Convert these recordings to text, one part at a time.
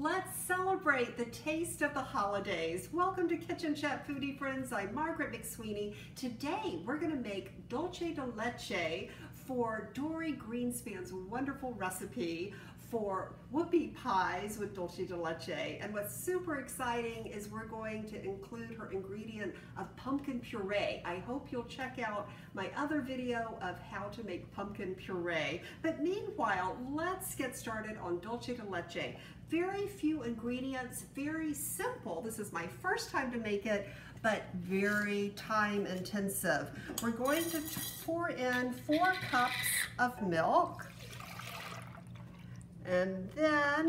Let's celebrate the taste of the holidays. Welcome to Kitchen Chat, foodie friends. I'm Margaret McSweeney. Today we're going to make dulce de leche for Dorie Greenspan's wonderful recipe for whoopie pies with dulce de leche. And what's super exciting is we're going to include her ingredient of pumpkin puree. I hope you'll check out my other video of how to make pumpkin puree. But meanwhile, let's get started on dulce de leche. Very few ingredients, very simple. This is my first time to make it, but very time intensive. We're going to pour in 4 cups of milk, and then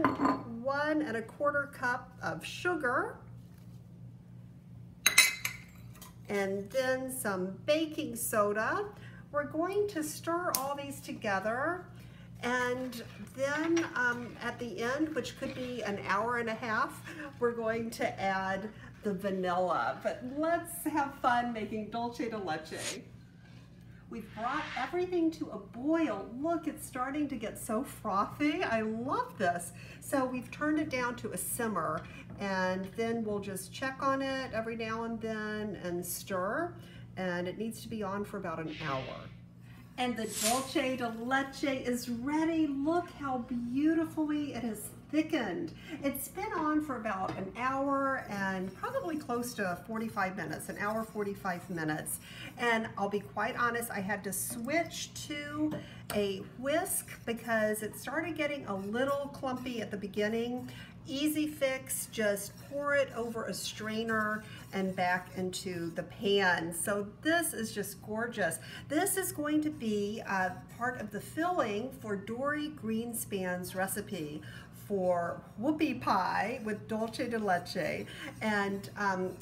1 1/4 cup of sugar, and then some baking soda. We're going to stir all these together, and then at the end, which could be an hour and a half, we're going to add the vanilla. But let's have fun making dulce de leche. We've brought everything to a boil. Look, it's starting to get so frothy. I love this. So we've turned it down to a simmer, and then we'll just check on it every now and then and stir, and it needs to be on for about an hour. And the dulce de leche is ready. Look how beautifully it is thickened. It's been on for about an hour and probably close to 45 minutes, an hour, 45 minutes. And I'll be quite honest, I had to switch to a whisk because it started getting a little clumpy at the beginning. Easy fix, just pour it over a strainer and back into the pan. So this is just gorgeous. This is going to be part of the filling for Dorie Greenspan's recipe for whoopie pie with dulce de leche. And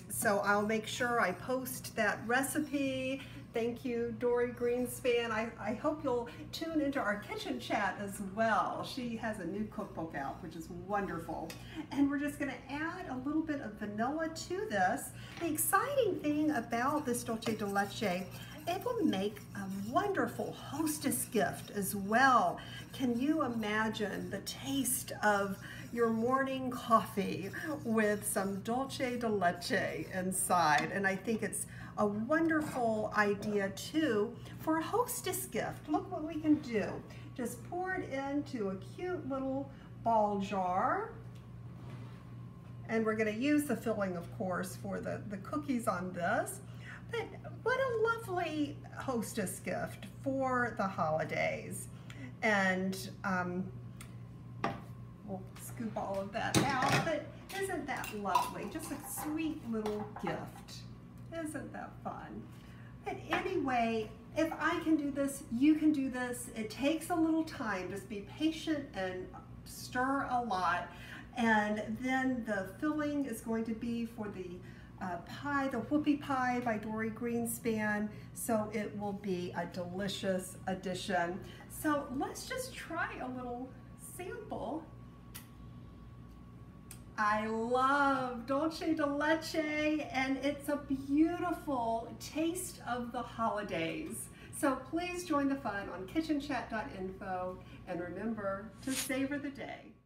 so I'll make sure I post that recipe. Thank you, Dorie Greenspan. I hope you'll tune into our Kitchen Chat as well. She has a new cookbook out, which is wonderful. And we're just gonna add a little bit of vanilla to this. The exciting thing about this dulce de leche, it will make a wonderful hostess gift as well. Can you imagine the taste of your morning coffee with some dulce de leche inside? And I think it's a wonderful idea too for a hostess gift. Look what we can do. Just pour it into a cute little ball jar. And we're gonna use the filling, of course, for the cookies on this. But what a lovely hostess gift for the holidays. And we'll scoop all of that out. But isn't that lovely? Just a sweet little gift. Isn't that fun? But anyway, if I can do this, you can do this. It takes a little time. Just be patient and stir a lot. And then the filling is going to be for the pie, the whoopie pie by Dorie Greenspan, so it will be a delicious addition. So let's just try a little sample. I love dulce de leche, and it's a beautiful taste of the holidays. So please join the fun on kitchenchat.info, and remember to savor the day.